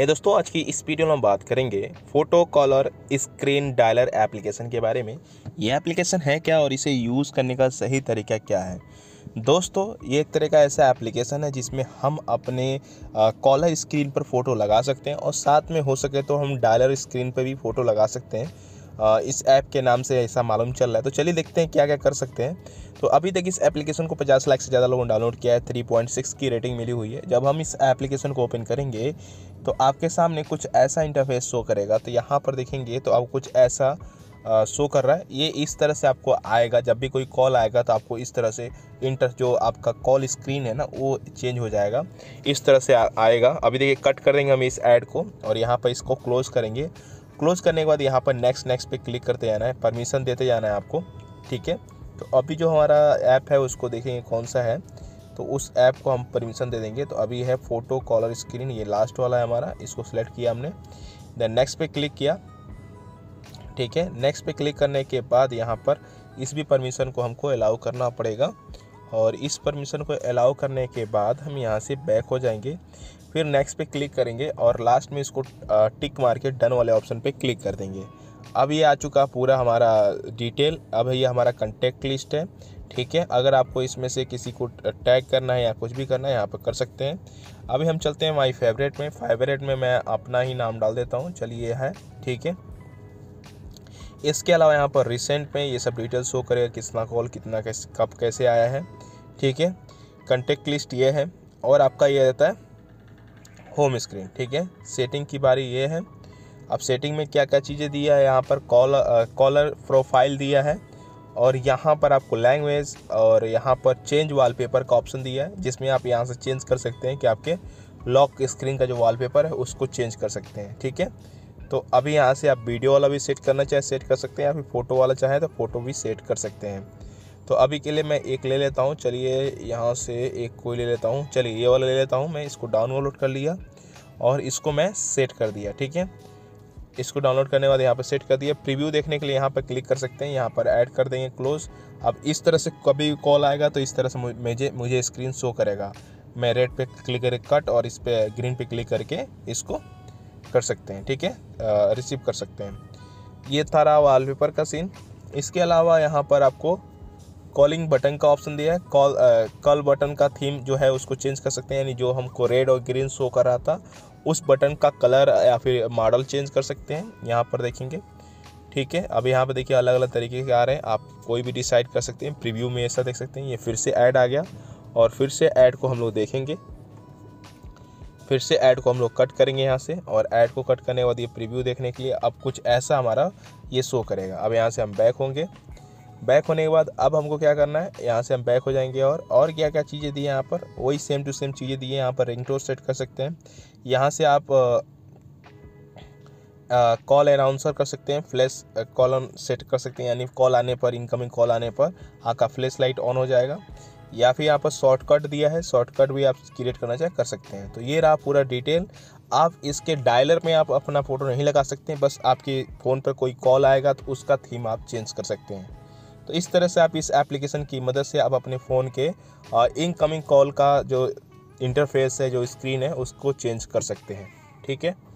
है दोस्तों, आज की इस वीडियो में हम बात करेंगे photo caller screen dialer application के बारे में। ये एप्लीकेशन है क्या और इसे यूज़ करने का सही तरीका क्या है। दोस्तों ये एक तरह का ऐसा एप्लीकेशन है जिसमें हम अपने कॉलर स्क्रीन पर फ़ोटो लगा सकते हैं और साथ में हो सके तो हम डायलर स्क्रीन पर भी फ़ोटो लगा सकते हैं। इस ऐप के नाम से ऐसा मालूम चल रहा है, तो चलिए देखते हैं क्या क्या कर सकते हैं। तो अभी तक इस एप्लीकेशन को 50 लाख से ज़्यादा लोगों ने डाउनलोड किया है, 3.6 की रेटिंग मिली हुई है। जब हम इस एप्लीकेशन को ओपन करेंगे तो आपके सामने कुछ ऐसा इंटरफेस शो करेगा। तो यहाँ पर देखेंगे तो आपको कुछ ऐसा शो कर रहा है, ये इस तरह से आपको आएगा। जब भी कोई कॉल आएगा तो आपको इस तरह से जो आपका कॉल स्क्रीन है ना वो चेंज हो जाएगा, इस तरह से आएगा। अभी देखिए कट कर देंगे हम इस ऐड को और यहाँ पर इसको क्लोज़ करेंगे। क्लोज़ करने के बाद यहाँ पर नेक्स्ट पे क्लिक करते जाना है, परमिशन देते जाना है आपको, ठीक है। तो अभी जो हमारा ऐप है उसको देखेंगे कौन सा है, तो उस ऐप को हम परमिशन दे देंगे। तो अभी है फ़ोटो कॉलर स्क्रीन, ये लास्ट वाला है हमारा, इसको सिलेक्ट किया हमने, देन नेक्स्ट पे क्लिक किया, ठीक है। नेक्स्ट पे क्लिक करने के बाद यहाँ पर इस भी परमिशन को हमको अलाउ करना पड़ेगा और इस परमिशन को अलाउ करने के बाद हम यहाँ से बैक हो जाएंगे, फिर नेक्स्ट पे क्लिक करेंगे और लास्ट में इसको टिक मार के डन वाले ऑप्शन पे क्लिक कर देंगे। अब ये आ चुका पूरा हमारा डिटेल। अब ये हमारा कंटेक्ट लिस्ट है, ठीक है। अगर आपको इसमें से किसी को टैग करना है या कुछ भी करना है यहाँ पर कर सकते हैं। अभी हम चलते हैं माई फेवरेट में। फेवरेट में मैं अपना ही नाम डाल देता हूँ, चलिए है, ठीक है। इसके अलावा यहाँ पर रिसेंट में ये सब डिटेल शो करेगा, कितना कॉल कितना कब कैसे आया है, ठीक है। कंटेक्ट लिस्ट ये है और आपका ये रहता है होम स्क्रीन, ठीक है। सेटिंग की बारी ये है, अब सेटिंग में क्या क्या चीज़ें दिया है यहाँ पर, कॉलर प्रोफाइल दिया है और यहाँ पर आपको लैंग्वेज और यहाँ पर चेंज वॉलपेपर का ऑप्शन दिया है, जिसमें आप यहाँ से चेंज कर सकते हैं कि आपके लॉक स्क्रीन का जो वॉलपेपर है उसको चेंज कर सकते हैं, ठीक है। तो अभी यहाँ से आप वीडियो वाला भी सेट करना चाहे सेट कर सकते हैं, या फिर फ़ोटो वाला चाहे तो फ़ोटो भी सेट कर सकते हैं। तो अभी के लिए मैं एक ले लेता हूँ, चलिए यहाँ से एक कोई ले लेता हूँ, चलिए ये वाला ले लेता हूँ मैं। इसको डाउनलोड कर लिया और इसको मैं सेट कर दिया, ठीक है। इसको डाउनलोड करने के बाद यहाँ पर सेट कर दिया। प्रीव्यू देखने के लिए यहाँ पर क्लिक कर सकते हैं, यहाँ पर ऐड कर देंगे क्लोज़। अब इस तरह से कभी कॉल आएगा तो इस तरह से मुझे स्क्रीन शो करेगा। मैं रेड पे क्लिक करके कट और इस पर ग्रीन पे क्लिक करके इसको कर सकते हैं, ठीक है, रिसीव कर सकते हैं। ये था रहा वॉलपेपर का सीन। इसके अलावा यहाँ पर आपको कॉलिंग बटन का ऑप्शन दिया है। कॉल बटन का थीम जो है उसको चेंज कर सकते हैं, यानी जो हमको रेड और ग्रीन शो कर रहा था उस बटन का कलर या फिर मॉडल चेंज कर सकते हैं, यहाँ पर देखेंगे, ठीक है। अब यहाँ पर देखिए अलग अलग तरीके के आ रहे हैं, आप कोई भी डिसाइड कर सकते हैं। प्रीव्यू में ऐसा देख सकते हैं, ये फिर से ऐड आ गया और फिर से ऐड को हम लोग देखेंगे, फिर से ऐड को हम लोग कट करेंगे यहाँ से और ऐड को कट करने के बाद ये प्रीव्यू देखने के लिए अब कुछ ऐसा हमारा ये शो करेगा। अब यहाँ से हम बैक होंगे, बैक होने के बाद अब हमको क्या करना है, यहाँ से हम बैक हो जाएंगे और क्या क्या चीज़ें दी हैं यहाँ पर, वही सेम टू सेम चीज़ें दी हैं। यहाँ पर रिंगटोन सेट कर सकते हैं, यहाँ से आप कॉल अनाउंसर कर सकते हैं, फ्लैश कॉलम सेट कर सकते हैं, यानी कॉल आने पर, इनकमिंग कॉल आने पर आपका फ्लैश लाइट ऑन हो जाएगा। या फिर यहाँ पर शॉर्टकट दिया है, शॉर्टकट भी आप क्रिएट करना चाहे कर सकते हैं। तो ये रहा पूरा डिटेल। आप इसके डायलर में आप अपना फ़ोटो नहीं लगा सकते हैं, बस आपके फ़ोन पर कोई कॉल आएगा तो उसका थीम आप चेंज कर सकते हैं। तो इस तरह से आप इस एप्लीकेशन की मदद से आप अपने फ़ोन के इनकमिंग कॉल का जो इंटरफेस है, जो स्क्रीन है, उसको चेंज कर सकते हैं, ठीक है।